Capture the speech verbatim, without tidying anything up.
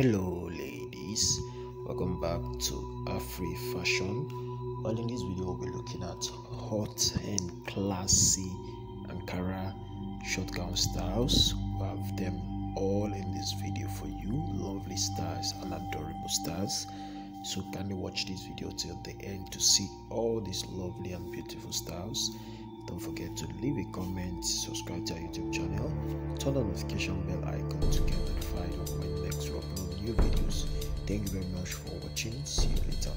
Hello ladies, welcome back to Afri Fashion. Well, in this video we'll be looking at hot and classy Ankara short gown styles. We have them all in this video for you, lovely styles and adorable styles. So kindly watch this video till the end to see all these lovely and beautiful styles. Don't forget to leave a comment, subscribe to our YouTube channel, turn on the notification bell icon to get notified of when next we upload new videos. Thank you very much for watching. See you later.